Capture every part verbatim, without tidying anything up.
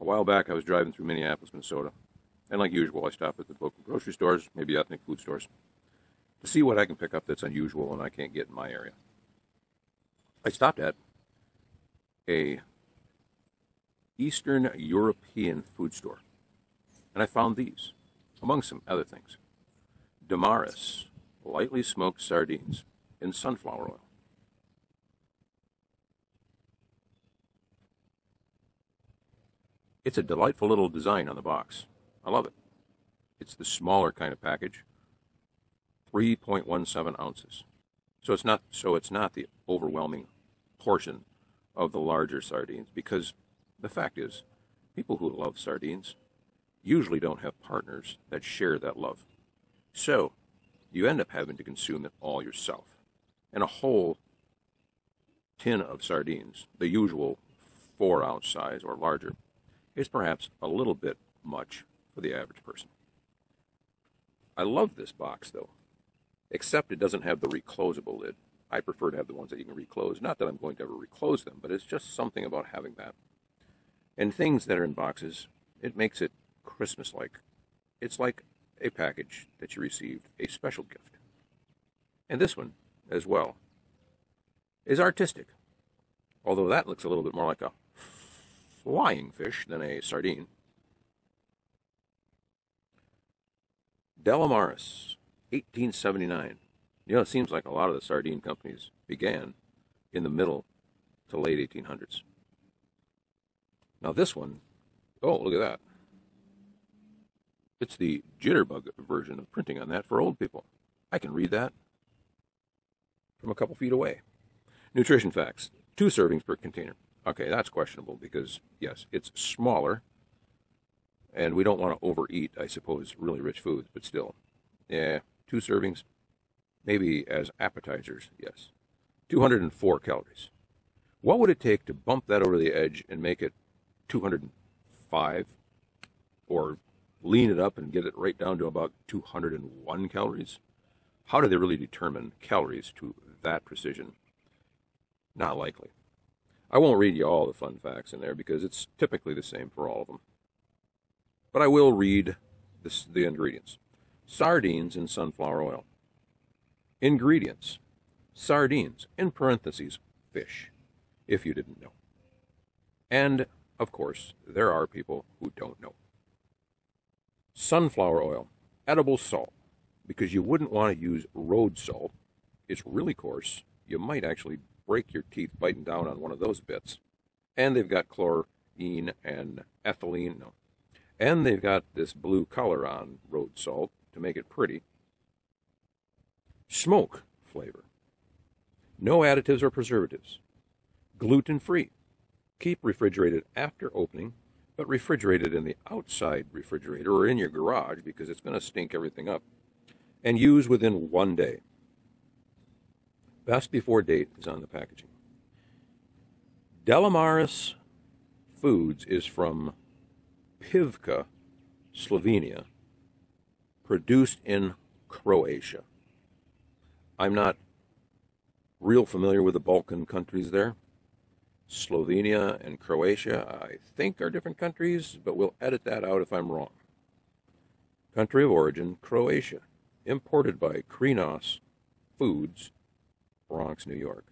A while back, I was driving through Minneapolis, Minnesota, and like usual, I stopped at the local grocery stores, maybe ethnic food stores, to see what I can pick up that's unusual and I can't get in my area. I stopped at a Eastern European food store, and I found these, among some other things. Damaris, lightly smoked sardines in sunflower oil. It's a delightful little design on the box. I love it. It's the smaller kind of package, three point one seven ounces. So it's not so it's not the overwhelming portion of the larger sardines, because the fact is, people who love sardines usually don't have partners that share that love. So you end up having to consume it all yourself. And a whole tin of sardines, the usual four ounce size or larger, is perhaps a little bit much for the average person. I love this box though, except it doesn't have the reclosable lid. I prefer to have the ones that you can reclose. Not that I'm going to ever reclose them, but it's just something about having that. And things that are in boxes, it makes it Christmas-like. It's like a package that you received a special gift. And this one, as well, is artistic. Although that looks a little bit more like a flying fish than a sardine. Delamaris, eighteen seventy-nine. You know, it seems like a lot of the sardine companies began in the middle to late eighteen hundreds. Now this one, oh, look at that. It's the jitterbug version of printing on that for old people. I can read that from a couple feet away. Nutrition facts, two servings per container. Okay, that's questionable because, yes, it's smaller, and we don't want to overeat, I suppose, really rich foods, but still. Yeah, two servings, maybe as appetizers, yes. two hundred four calories. What would it take to bump that over the edge and make it two hundred five, or lean it up and get it right down to about two hundred one calories? How do they really determine calories to that precision? Not likely. I won't read you all the fun facts in there because it's typically the same for all of them. But I will read this, the ingredients. Sardines in sunflower oil. Ingredients. Sardines, in parentheses, fish, if you didn't know. And, of course, there are people who don't know. Sunflower oil, edible salt, because you wouldn't want to use road salt. It's really coarse. You might actually break your teeth biting down on one of those bits. And they've got chlorine and ethylene. No. And they've got this blue color on road salt to make it pretty. Smoke flavor. No additives or preservatives. Gluten-free. Keep refrigerated after opening, but refrigerated in the outside refrigerator or in your garage because it's going to stink everything up. And use within one day. Best before date is on the packaging. Delamaris Foods is from Pivka, Slovenia, produced in Croatia. I'm not real familiar with the Balkan countries there. Slovenia and Croatia, I think, are different countries, but we'll edit that out if I'm wrong. Country of origin, Croatia. Imported by Krinos Foods, Bronx, New York.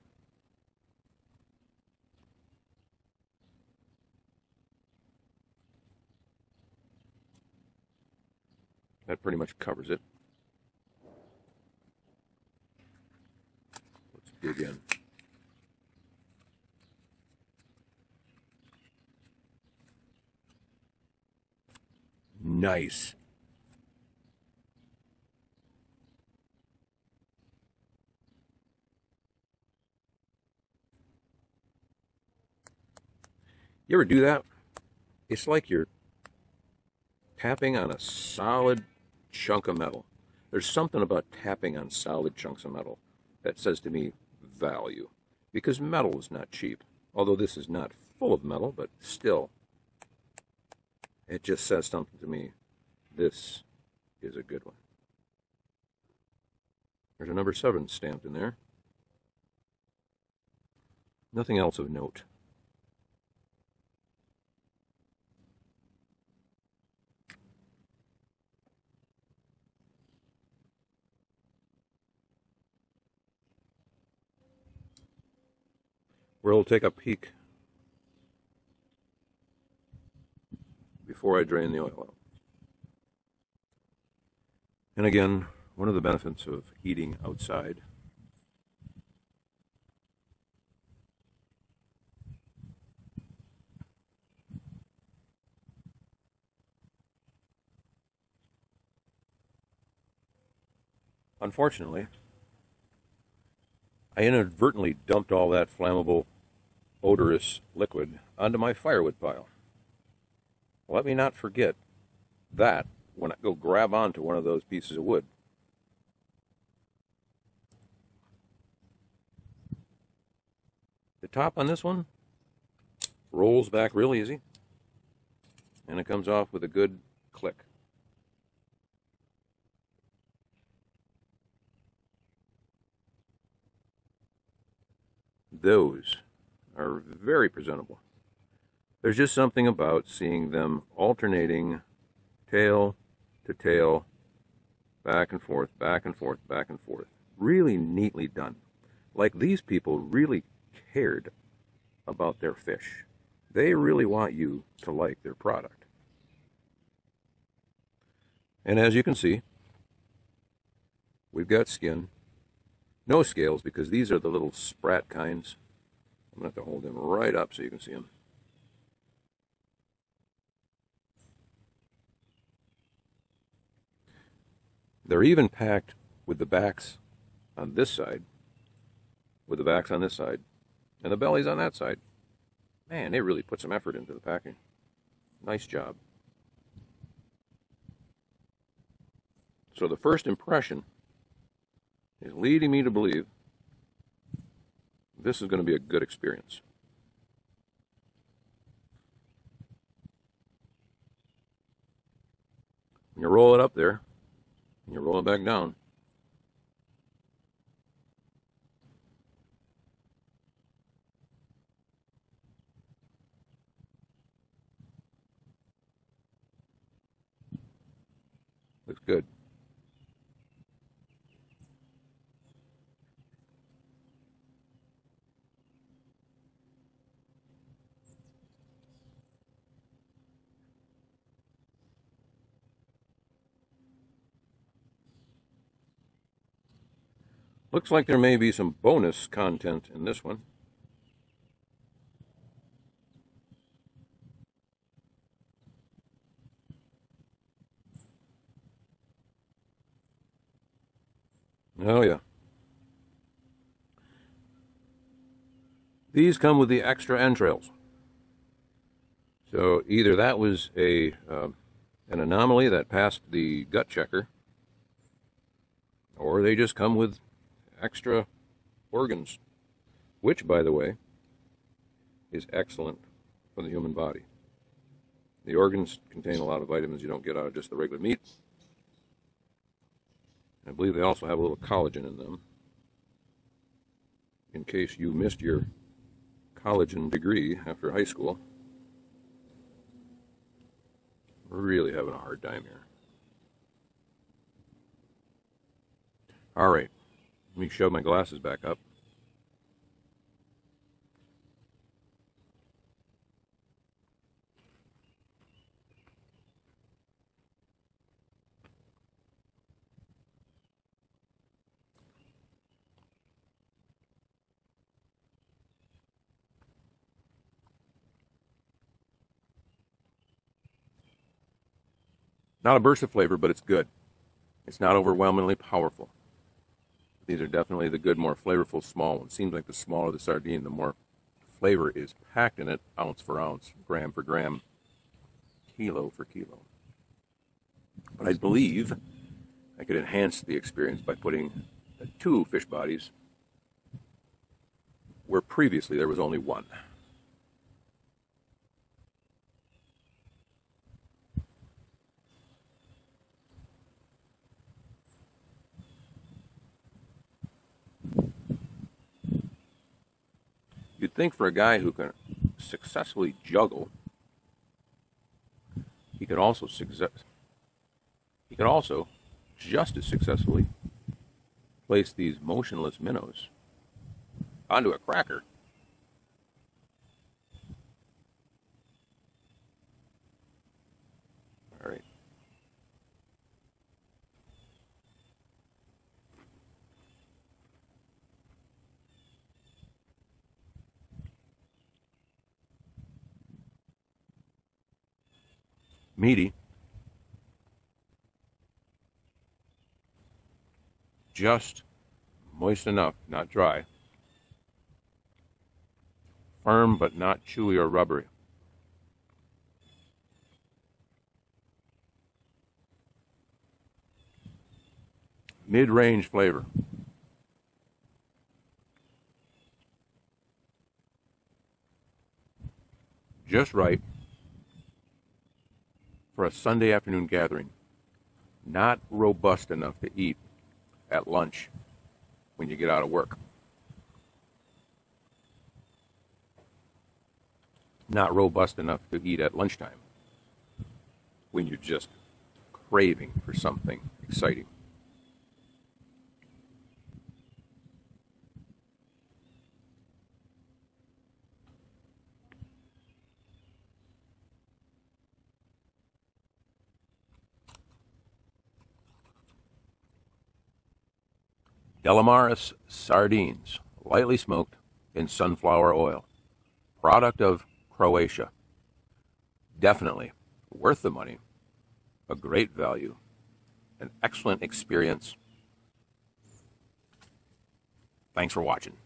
That pretty much covers it. Let's dig in. Nice. You ever do that? It's like you're tapping on a solid chunk of metal. There's something about tapping on solid chunks of metal that says to me value, because metal is not cheap. Although this is not full of metal, but still, it just says something to me. This is a good one. There's a number seven stamped in there. Nothing else of note. we'll take a peek before I drain the oil out. And again, one of the benefits of heating outside . Unfortunately, I inadvertently dumped all that flammable, odorous liquid onto my firewood pile. Let me not forget that when I go grab onto one of those pieces of wood. The top on this one rolls back real easy, and it comes off with a good click. Those are very presentable. There's just something about seeing them alternating tail to tail, back and forth, back and forth, back and forth. Really neatly done. Like, these people really cared about their fish. They really want you to like their product. And as you can see, we've got skin. No scales, because these are the little sprat kinds. I'm going to have to hold them right up so you can see them. They're even packed with the backs on this side, with the backs on this side, and the bellies on that side. Man, they really put some effort into the packing. Nice job. So the first impression is leading me to believe this is going to be a good experience. And you roll it up there, and you roll it back down. Looks good. Looks like there may be some bonus content in this one. Oh yeah. These come with the extra entrails. So either that was a uh, an anomaly that passed the gut checker, or they just come with extra organs, which, by the way, is excellent for the human body. The organs contain a lot of vitamins you don't get out of just the regular meat. I believe they also have a little collagen in them, in case you missed your collagen degree after high school. We're really having a hard time here. All right. Let me shove my glasses back up. Not a burst of flavor, but it's good. It's not overwhelmingly powerful. These are definitely the good, more flavorful small ones. Seems like the smaller the sardine, the more flavor is packed in it, ounce for ounce, gram for gram, kilo for kilo. But I believe I could enhance the experience by putting the two fish bodies where previously there was only one. You'd think for a guy who can successfully juggle, he could also success, he could also just as successfully place these motionless minnows onto a cracker meaty. Just moist enough, not dry. Firm but not chewy or rubbery. Mid-range flavor. Just right for a Sunday afternoon gathering. Not robust enough to eat at lunch when you get out of work. Not robust enough to eat at lunchtime when you're just craving for something exciting. Delamaris sardines, lightly smoked in sunflower oil. Product of Croatia. Definitely worth the money, a great value, an excellent experience. Thanks for watching.